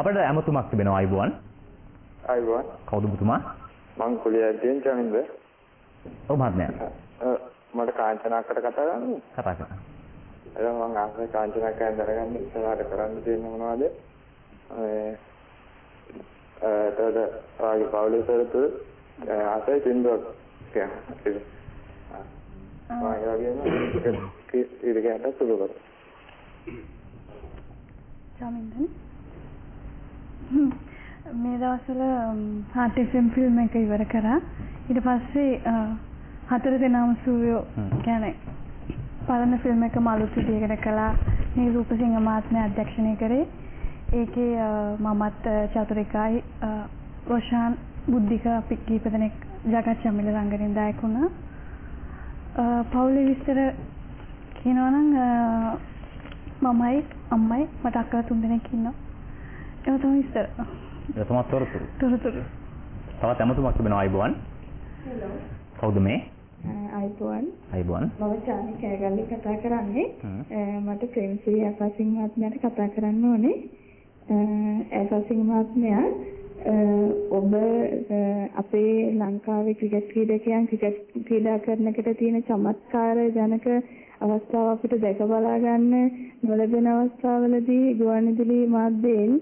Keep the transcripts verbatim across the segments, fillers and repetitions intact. අපිට ඇමතුමක් තිබෙනවා අයබුවන්. අයබුවන්. කවුද ඔබතුමා? මම කුලියද්දීන් චමින්ද. ඔව් මහත්මයා. මට කාංචනාකට කතා කරන්න. කතා කරන්න. එතන මම ආසයි කාංචනාක ගැන දැනගන්න ඉස්සරහට කරන්න තියෙන මොනවද? ඒ එතකොට ආගේ පවුලේතරතු ආසයි තින්දෝ කියන්නේ. ආයෙත් වෙන ඉතිරි ගැට සුළු කර. චමින්දන් මේ දවස්වල හාට් එෆ් එම් ෆිල්ම් එක ඉවර කරා. ඊට පස්සේ හතර දෙනාම සූර්යෝ කියන්නේ පළවෙනි ෆිල්ම් එක මලුත් විදියකට කළා. මේ රූපසිංහ මාත්මය අධ්‍යක්ෂණය කරේ. ඒකේ මමත් චතුරිකායි රෝෂාන් බුද්ධික අපි කීප දෙනෙක් ජගත් චමිල රංගනෙන් දායක වුණා. පවුලේ විස්තර කියනවා නම් මමයි අම්මයි මට අක්කලා තුන් දෙනෙක් ඉන්නවා. ඒක තමයි ඉස්සර. ඒක තමයි තොරතුරු. තොරතුරු. තවත් අමතුමක් තිබෙනවා අයබුවන්. හෙලෝ. කවුද මේ? අයබුවන්. අයබුවන්. මම චානි කෑගල්ලි කතා කරන්නේ. මට ප්‍රේමසිරි අයපසිංහ මහත්මයාට කතා කරන්න ඕනේ. අයපසිංහ මහත්මයා ඔබ අපේ ලංකාවේ ක්‍රිකට් ක්‍රීඩකයන් ක්‍රිකට් ක්‍රීඩා කරනකට තියෙන චමත්කාර ජනක අවස්ථාව අපිට දැක බලා ගන්න නොලැබෙන අවස්ථාවලදී ගුවන්විදුලි මාධ්‍යයෙන්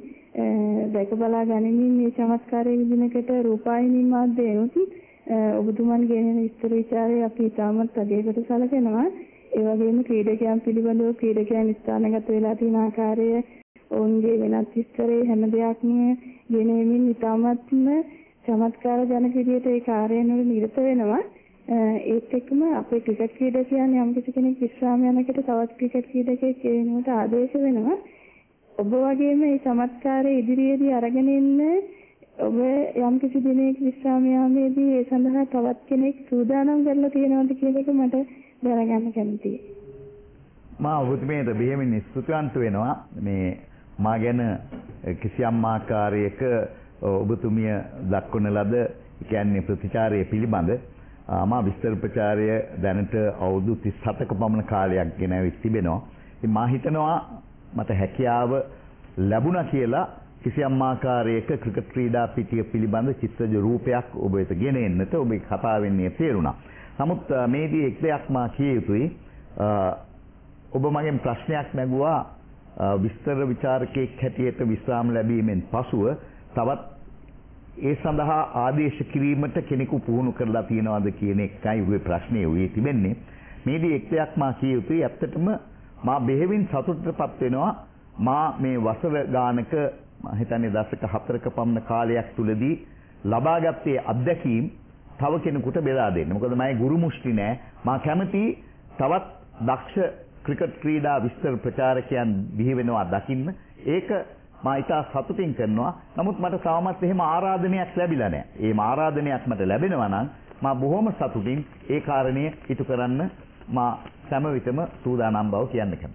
දැක බලා ගැනීම මේ චමත්කාරයේ විදිනකට රූපాయని මාධ්‍යයොත් ඔබතුමන්ගේ විස්තර විචාරය අපි ඉතාමත් අධ්‍යයනයට සැලකෙනවා. ඒ වගේම ක්‍රීඩකයන් පිළිබඳව ක්‍රීඩකයන් ස්ථානගත වෙලා තියෙන ආකාරය ඔවුන්ගේ වෙනත් විස්තරේ හැම දෙයක්ම ගෙනෙමින් ඉතාමත්ම චමත්කාර ජනක විදියට ඒ කාර්යයන්වල නිරත වෙනවා. ඒත් එක්කම අපේ ක්‍රිකට් ක්‍රීඩකයන් යම් කිසි කෙනෙක් විශ්‍රාම යනකට තවත් ක්‍රිකට් ක්‍රීඩකයෙක් කියනකට ආදේශ වෙනවා. ඔබ වගේම මේ චමත්කාරයේ ඉදිරියේදී අරගෙන ඉන්න ඔබ යම් කිසි දිනයක විශ්‍රාම යාමේදී ඒ සඳහා තවත් කෙනෙක් සූදානම් කරලා තියෙනවද කියන එක මට දැනගන්න කැමතියි. මා ඔබතුමීට බෙහෙමින් ස්තුතිවන්ත වෙනවා. මේ මා ගැන කිසියම් ආකාරයක ඔබතුමිය දක්වන ලද කියන්නේ ප්‍රතිචාරය පිළිබඳ මා විස්තර ප්‍රචාරය දැනට අවුරුදු තිස් හතක පමණ කාලයක් ගෙනවිත් තිබෙනවා. ඉතින් මා හිතනවා මට හැකියාව ලැබුණා කියලා කිසියම් ආකාරයක ක්‍රිකට් ක්‍රීඩා පිටිය පිළිබඳ චිත්‍රජ රූපයක් ඔබ වෙත ගෙන එන්නට ඔබේ කතා වෙන්නේ තේරුණා. නමුත් මේදී එක් දෙයක් මා කිය යුතුයි. ඔබ මගෙන් ප්‍රශ්නයක් නැගුවා විස්තර විචාරකයෙක් හැටියට විශ්‍රාම ලැබීමෙන් පසුව තවත් ඒ සඳහා ආදේශ කිරීමට කෙනෙකු පුහුණු කරලා තියනවාද කියන එකයි ඔය ප්‍රශ්නේ ඔය තිබෙන්නේ. මේදී එක් දෙයක් මා කිය යුතුයි. ඇත්තටම මා බෙහෙවින් සතුටටපත් වෙනවා. මා මේ වසර ගානක මම හිතන්නේ දශක හතරක පමණ කාලයක් තුලදී ලබාගත්තේ අත්දැකීම් තව කෙනෙකුට බෙදා දෙන්න. මොකද මගේ ගුරු මුෂ්ටි නෑ. මා කැමති තවත් දක්ෂ ක්‍රිකට් ක්‍රීඩා විස්තර ප්‍රචාරකයන් බිහි වෙනවා දකින්න. ඒක මා ඉතා සතුටින් කරනවා. නමුත් මට තාමත් එහෙම ආරාධනයක් ලැබිලා නැහැ. ඒ ආරාධනයක් මට ලැබෙනවා නම් මා බොහොම සතුටින් ඒ කාරණය ඉටු කරන්න මා සෑම විටම සූදානම් බව කියන්න කැමතියි.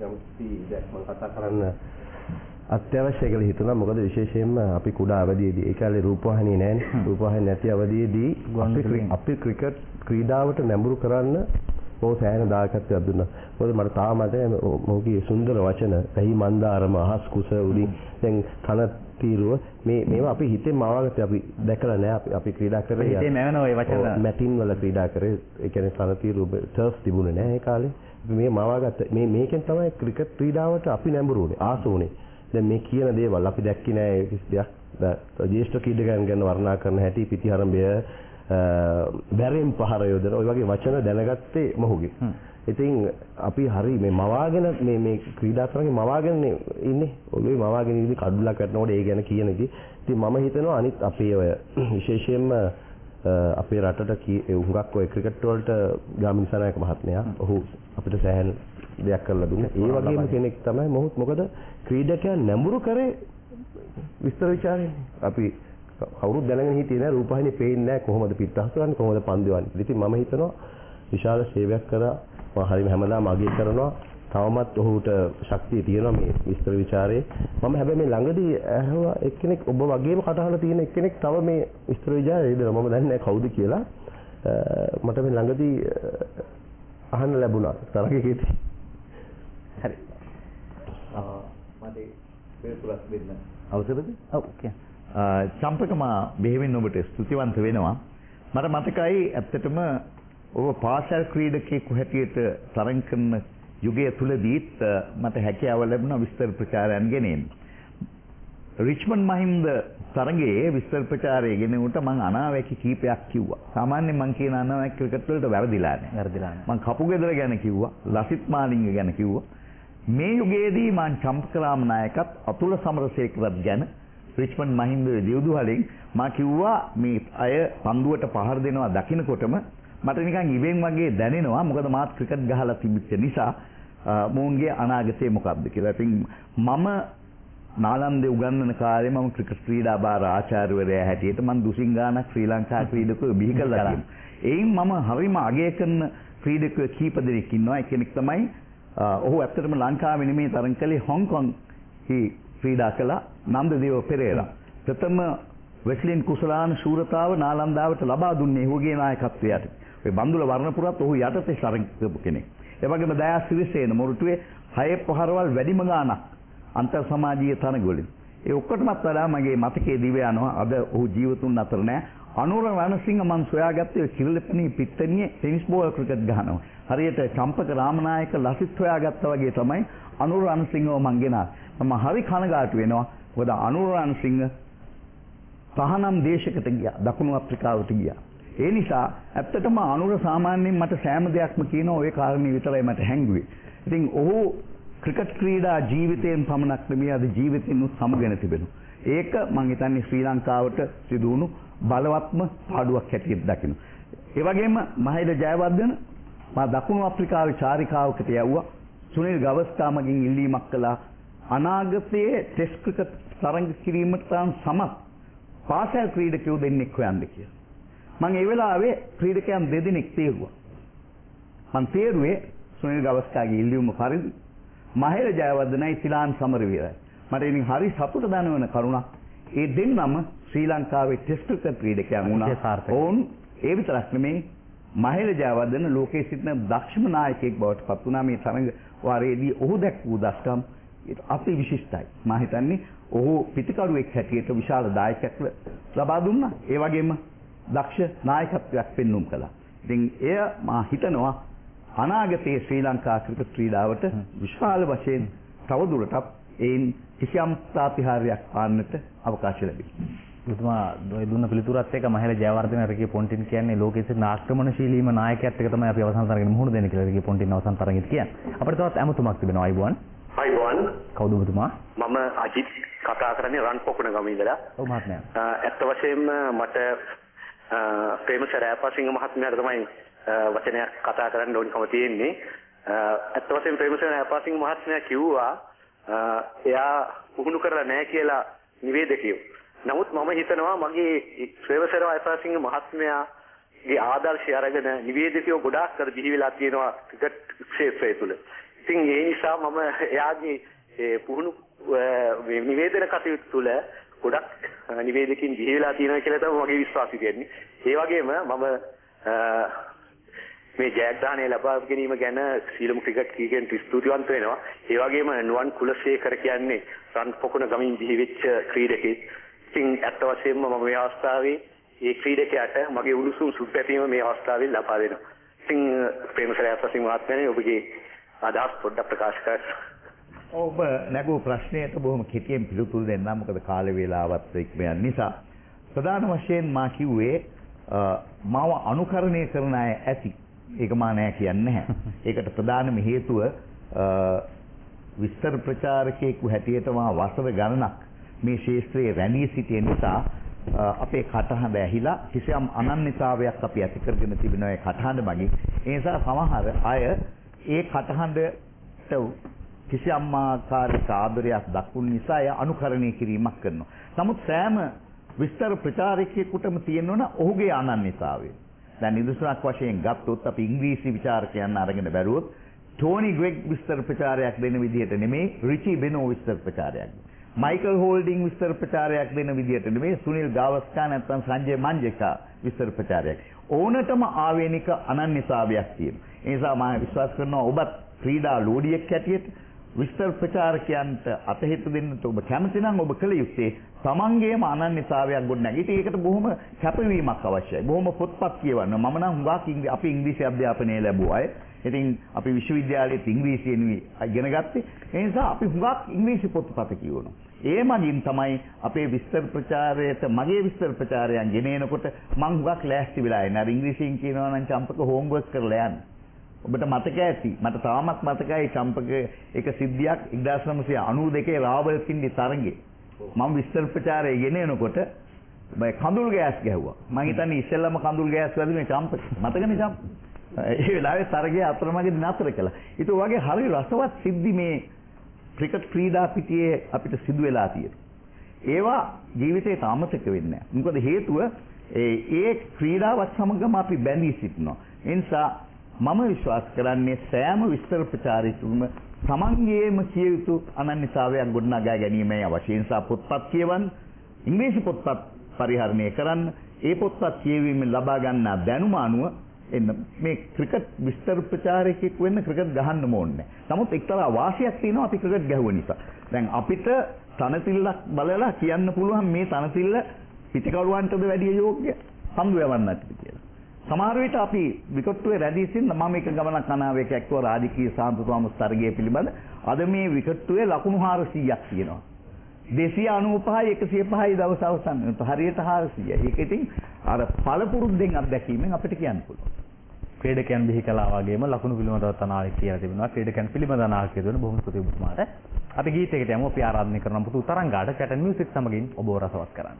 මම කතා කරන්න අත්‍යවශ්‍ය කියලා හිතුණා. මොකද විශේෂයෙන්ම අපි කුඩා අවදියේදී ඒ කාලේ රූපවාහිනිය නැහැනේ. රූපවාහිනිය නැති අවදියේදී අපි ක්‍රිකට් ක්‍රීඩාවට නැඹුරු කරන්න බොහෝ සෑහෙන දායකත්වයක් දුන්නා. මොකද මට තාමත් මොකී සුන්දර වචන, එහි මන්දාරම, අහස් කුස උඩින් දැන් කන තීරුව මේ මේවා අපි හිතේ මවාගත්තේ. අපි දැකලා නැහැ. අපි අපි ක්‍රීඩා කරේ හිතේ නැවෙනවා ඒ වචන. මැටින් වල ක්‍රීඩා කරේ. ඒ කියන්නේ කන තීරුව සර්ෆ් තිබුණේ නැහැ ඒ කාලේ. මේ මවාගත්ත මේ මේකෙන් තමයි ක්‍රිකට් ක්‍රීඩාවට අපි නැඹුරු වුණේ, ආසු වුණේ. දැන් මේ කියන දේවල් අපි දැක්කේ නැහැ කිසිදයක්. ජේෂ්ඨ ක්‍රීඩකයන් ගැන වර්ණනා කරන හැටි, පිටිහරඹය, බැරෙන් පහර යොදන ඔය වගේ වචන දැනගත්තේ මොහුගේ. ඉතින් අපි හරි මේ මවාගෙන මේ මේ ක්‍රීඩාත්මකව මවාගෙන ඉන්නේ. ඔළුවේ මවාගෙන ඉඳි කඩුලක් කරනකොට ඒ ගැන කියන ඉතින් මම හිතනවා අනිත් අපේ ඔය විශේෂයෙන්ම අපේ රටට හුඟක් ඔය ක්‍රිකට් වලට ගාමිණිසනායක මහත්මයා ඔහු අපිට සෑහෙන දෙයක් කරලා දුන්නා. ඒ වගේම කෙනෙක් තමයි මොහොත්. මොකද ක්‍රීඩකයන් නැඹුරු කරේ විස්තර ਵਿਚාරයෙන්. අපි කවුරුත් දැනගෙන හිටියේ නෑ රූපහිනේ පේන්නේ නෑ කොහොමද පිටහසුරන්නේ කොහොමද පන්දේවන්නේ. ඉතින් මම හිතනවා විශාල සේවයක් කරා. මම හරියම හැමදාම අගය කරනවා. තවමත් ඔහුට ශක්තිය තියෙනවා මේ විස්තර ਵਿਚාරයේ. මම හැබැයි මේ ළඟදී ඇහුවා එක්කෙනෙක් ඔබ වගේම කටහඬ තියෙන එක්කෙනෙක් තව මේ විස්තර ਵਿਚාරයේ දෙනවා. මම දන්නේ නෑ කවුද කියලා. මට මේ ළඟදී අහන්න ලැබුණා තරගයකදී. හරි. Mate Purpura Vedna. Avasarada? Oh, okay. Uh, Champakama behaving over test. Stutiwantha wenawa. මට මතකයි ඇත්තටම ඔබ පාසල් ක්‍රීඩකයෙකු හැටියට තරඟ කරන යුගය තුලදීත් මට හැකියාව ලැබුණා විස්තර ප්‍රචාරයන් ගෙනෙන්න. රිච්මන්ඩ් මහින්ද තරඟයේ විස්තර ප්‍රචාරය ගෙනෙනකොට මම අනාවැකි කීපයක් කිව්වා. සාමාන්‍යයෙන් මම කියන අනාවැකි ක්‍රිකට් වලට වැරදිලා නෑ. වැරදිලා නෑ. මම කපුගෙදර ගැන කිව්වා, ලසිත් මාලිංග ගැන කිව්වා. මේ යුගයේදී මම චම්පක රාමනායකත් අතුල සමරසේකරත් ගැන රිච්මන්ඩ් මහින්ද දියුදුහලෙන් මා කිව්වා මේ අය පන්දුවට පහර දෙනවා දකින්නකොටම මට නිකන් ඉවෙන් වගේ දැනෙනවා මොකද මාත් ක්‍රිකට් ගහලා තිබිච්ච නිසා මොවුන්ගේ අනාගතය මොකක්ද කියලා. ඉතින් මම නාලන්දේ උගන්වන කාලේ මම ක්‍රිකට් ක්‍රීඩා භාර ආචාර්යවරයා හැටියට මම දුසිංගානක් ශ්‍රී ලංකා ක්‍රීඩකයෝ බිහි කළා. එයින් මම හරිම අගය කරන ක්‍රීඩකයෝ කීප දෙනෙක් ඉන්නවා. එකෙක් තමයි ඔහු ඇත්තටම ලංකාවේ නෙමෙයි තරඟ කළේ හොංකොං හි ක්‍රීඩා කළා නන්දදේව පෙරේරා. ප්‍රථම වෙස්ලින් කුසලාන ශූරතාව නාලන්දාවට ලබා දුන්නේ ඔහුගේ නායකත්වයට. ඔය බන්දුල වර්ණපුරත් ඔහු යටතේ තරඟ කෙනෙක්. ඒ වගේම දයා සිරිසේන මොරටුවේ හය පහරවල් වැඩිම ගාණක් අන්තර් සමාජීය තරඟවලින්. ඒ ඔක්කොටමත් වඩා මගේ මතකයේ දිව යනවා අද ඔහු ජීවතුන් අතර නෑ. අනුර රණසිංහ මන් සොයාගත්තේ කිරිලපණී පිට්ටනියේ ටෙනිස් බෝල් ක්‍රිකට් ගහනවා. හරියට චම්පක රාමනායක ලසිත් හොයාගත්තා වගේ තමයි අනුර රණසිංහව මං ගෙනාවේ. මම හරි කනගාටු වෙනවා. මොකද අනුර රණසිංහ තහනම් දේශකට ගියා දකුණු අප්‍රිකාවට ගියා. ඒ නිසා ඇත්තටම අනුර සාමාන්‍යයෙන් මට සෑම දෙයක්ම කියන ඔය කාරණේ විතරයි මට හැංගුවේ. ඉතින් ඔහු ක්‍රිකට් ක්‍රීඩා ජීවිතයෙන් පමණක් නෙමෙයි අද ජීවිතිනුත් සමගෙන තිබෙනවා. ඒක මම හිතන්නේ ශ්‍රී ලංකාවට සිදු වුණු බලවත්ම පාඩුවක් හැටියට දකිනවා. ඒ වගේම මහේල ජයවර්ධන මා දකුණු අප්‍රිකාවේ චාරිකාවකට යවුවා. සුනිල් ගවස්කාමගෙන් ඉල්ලීමක් කළා අනාගතයේ ටෙස්ට් ක්‍රිකට් තරඟ කිරීමට සමත් පාසල් ක්‍රීඩකයෝ දෙන්නෙක් හොයන්න කියලා. මම ඒ වෙලාවේ ක්‍රීඩකයන් දෙදෙනෙක් තේරුවා. මම තේරුවේ සුනිල් ගවස්කාගේ ඉල්ලීම පරිදි මහේල ජයවර්ධනයි සිලාන් සමරවීරයි. මට ඉතින් හරි සතුට දනවන කරුණක් ඒ දෙන්නම ශ්‍රී ලංකාවේ ටෙස්ට් ක්‍රිකට් ක්‍රීඩකයන් වුණා. ඔවුන් ඒ විතරක් නෙමෙයි මහේල ජයවර්ධන ලෝකයේ සිටින දක්ෂම නායකයෙක් බවට පත් වුණා. මේ තරඟ වාරයේදී ඔහු දැක්වූ දස්කම් අති විශිෂ්ටයි. මම හිතන්නේ ඔහු පිටකරුවෙක් හැටියට විශාල දායකත්ව ලබා දුන්නා. ඒ වගේම දක්ෂ නායකත්වයක් පෙන්වුම් කළා. ඉතින් එය මා හිතනවා අනාගතයේ ශ්‍රී ලංකා ක්‍රිකට් ක්‍රීඩාවට විශාල වශයෙන් තවදුරටත් ඒන් කිසියම් ප්‍රතිහාරයක් පාන්නට අවකාශ ලැබේ. මුතුමා දුන්න පිළිතුරත් එක්ක මහේල ජයවර්ධන රකේ පොන්ටින් කියන්නේ ලෝකයේ සිටින ආක්‍රමණශීලීම නායකයෙක් එක්ක තමයි අපි අවසන් තරගෙට මුහුණ දෙන්නේ කියලා රකේ පොන්ටින් අවසන් තරගෙට කියන්නේ. අපිට තවත් ඇමතුමක් තිබෙනවා අයිබෝන්. අයිබෝන්. කවුද මුතුමා? මම අජිත් කතා කරන්නේ රන් පොකුණ ගම ඉඳලා. ඔව් මහත්මයා. ඇත්ත වශයෙන්ම මට ප්‍රේමසාර ඈපසිංහ මහත්මයාට තමයි වචනයක් කතා කරන්න ඕනකම තියෙන්නේ. ඇත්ත වශයෙන්ම ප්‍රේමසාර ඈපසිංහ මහත්මයා කිව්වා එයා පුහුණු කරලා නැහැ කියලා නිවේදකයෝ. නමුත් මම හිතනවා මගේ ප්‍රේමසාර ඈපසිංහ මහත්මයාගේ ආදර්ශය අරගෙන නිවේදකයෝ ගොඩාක් කර බිහි වෙලා තියෙනවා ක්‍රිකට් ක්ෂේත්‍රය තුල. ඉතින් ඒ නිසා මම එයාගේ ඒ පුහුණු නිවේදන කටයුතු තුළ ගොඩක් නිවේදකින් බිහි වෙලා තියෙනවා කියලා තමයි මගේ විශ්වාසය තියෙන්නේ. ඒ වගේම මම මේ ජයග්‍රහණය ලබා ගැනීම ගැන සීලම ක්‍රිකට් කීකෙන් ස්තුතිවන්ත වෙනවා. ඒ වගේම නුවන් කුලසේකර කියන්නේ රන් පොකුණ ගමින් බිහි වෙච්ච ක්‍රීඩකෙක්. ඉතින් අත් වශයෙන්ම මම මේ අවස්ථාවේ මේ ක්‍රීඩකයාට මගේ උණුසුම් සුපැතීම මේ අවස්ථාවේ ලබා දෙනවා. ඉතින් ප්‍රේමසාර ඈපසිංහ මහත්මයාණන් ඔබගේ අදහස් පොඩ්ඩක් ප්‍රකාශ කරන්න. ඔබ නැගූ ප්‍රශ්නයට බොහොම කෙටියෙන් පිළිතුරු දෙන්න මොකද කාල වේලාවත් ඉක්ම යන නිසා ප්‍රධාන වශයෙන් මා කිව්වේ මාව අනුකරණය කරන අය ඇති. ඒක මා නෑ කියන්නේ නැහැ. ඒකට ප්‍රධානම හේතුව විස්තර ප්‍රචාරකයෙකු හැටියට මා වසර ගණනක් මේ ශාස්ත්‍රයේ රැඳී සිටිය නිසා අපේ කටහඬ ඇහිලා කිසියම් අනන්‍යතාවයක් අපි ඇති කරගෙන තිබෙන ඒ කටහඬ මගින් ඒ නිසා සමහර අය ඒ කටහඬට කිසියම් ආකාරයක ආදරයක් දක්වන නිසා එය අනුකරණය කිරීමක් කරනවා. නමුත් සෑම විස්තර ප්‍රචාරකයෙකුටම තියෙනවන ඔහුගේ අනන්‍යතාවය. දැන් නිදසුනක් වශයෙන් ගත්තොත් අපි ඉංග්‍රීසි විචාරකයන් අරගෙන බැලුවොත් ටෝනි ග්‍රෙග් විස්තර ප්‍රචාරයක් දෙන විදිහට නෙමෙයි රිචි බෙනෝ විස්තර ප්‍රචාරයක්. මයිකල් හෝල්ඩින් විස්තර ප්‍රචාරයක් දෙන විදිහට නෙමෙයි සුනිල් ගාවස්කා නැත්නම් සංජය මංජකා විස්තර ප්‍රචාරයක්. ඕනටම ආවේනික අනන්‍යතාවයක් තියෙනවා. ඒ නිසා මම විශ්වාස කරනවා ඔබත් ක්‍රීඩා ලෝඩියෙක් හැටියට විස්තර ප්‍රචාරකයන්ට අතහිත දෙන්නට ඔබ කැමති නම් ඔබ කළ යුත්තේ තමන්ගේම අනන්‍යතාවයක් ගොඩනැගී ඉතින් ඒකට බොහොම කැපවීමක් අවශ්‍යයි. බොහොම පොත්පත් කියවන්න. මම නම් හුඟක් අපි ඉංග්‍රීසි අධ්‍යාපනය ලැබුවා. ඉතින් අපි විශ්වවිද්‍යාලයේ ඉංග්‍රීසියෙනුයි ඉගෙන ගත්තේ. ඒ නිසා අපි හුඟක් ඉංග්‍රීසි පොත්පත් කියවනවා. ඒ මගින් තමයි අපේ විස්තර ප්‍රචාරයට මගේ විස්තර ප්‍රචාරයන් ගෙනෙනකොට මම හුඟක් ලෑස්ති වෙලා ඉන්නේ. අර ඉංග්‍රීසියෙන් කියනවා නම් චම්පක හෝම්වර්ක් කරලා යන්න. ඔබට මතක ඇති මට තාමත් මතකයි චම්පක එක සිද්ධියක් nineteen ninety-two රාවල් කින්දි තරඟේ මම විස්තර ප්‍රචාරයේ ගෙන එනකොට මම කඳුල් ගෑස් ගැහුවා මම හිතන්නේ ඉස්සෙල්ලාම කඳුල් ගෑස් වැදුනේ චම්පක මතකනේ චම්පක ඒ වෙලාවේ තරඟේ අතරමඟදී නතර කළා ඒක වගේ හරි රසවත් සිද්ධි මේ ක්‍රිකට් ක්‍රීඩා පිටියේ අපිට සිදු වෙලා තියෙනවා ඒවා ජීවිතේ තාමතක වෙන්නේ නැහැ මොකද හේතුව ඒ ක්‍රීඩාවත් සමගම අපි බැඳී සිටිනවා ඒ නිසා මම විශ්වාස කරන්නේ සෑම විස්තර ප්‍රචාරයකම තමන්ගේම කිය යුතු අනන්‍යතාවයන් ගොඩනගා ගැනීමයි අවශ්‍ය. නිසා පොත්පත් කියවන්න, ඉංග්‍රීසි පොත්පත් පරිහරණය කරන්න, ඒ පොත්පත් කියවීමෙන් ලබා ගන්නා දැනුම අනුව එන්න මේ ක්‍රිකට් විස්තර ප්‍රචාරකෙක් වෙන්න ක්‍රිකට් ගහන්න ඕනේ. නමුත් එක්තරා වාසියක් තියෙනවා අපි ක්‍රිකට් ගැහුව නිසා. දැන් අපිට තනතිල්ලක් බලලා කියන්න පුළුවන් මේ තනතිල්ල පිටිකරුවන්ටද වැඩිය යෝග්‍ය සම්දු යවන්නත් කියලා. සමහර විට අපි විකට්ටුවේ රැඳී සිටින මම එක ගමනක් අනාවේක එක්ව රාජකීය සාන්තුතුමාම තරගයේ පිළිබඳ අද මේ විකට්ටුවේ ලකුණු four hundred ක් තියෙනවා two ninety-five one oh five දවස් අවසන් වෙනකොට හරියට four hundred. ඒක ඉතින් අර පළපුරුද්දෙන් අත්දැකීමෙන් අපිට කියන්න පුළුවන්. ක්‍රීඩකයන් බිහි කළා වගේම ලකුණු පිළිබඳව අනාවේක කියලා තිබෙනවා. ක්‍රීඩකයන් පිළිබඳ අනාවේක දෙන බොහොම ස්තුතියි ඔබතුමාට. අපි ගීතයකට යමු. අපි ආරාධනය කරන පුතු තරංගාට කැටන් මියුසික් සමගින් ඔබව රසවත් කරන්න.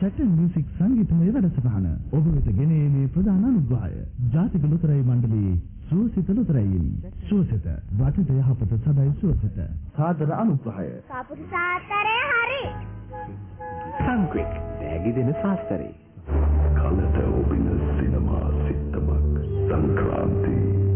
Chat and music Sangit Mevada Savana, over with the Gene Pradhananubaya, Jati Lutherai Mandali, Sursita Lutheraini, Sursita, Vatate Hapata Sadai Sursita, Sadra Anubaya, Sapusatare Hari, Come quick, Daggy in a Sastari, Kalata Obina Cinema Sitamak, Sankranti.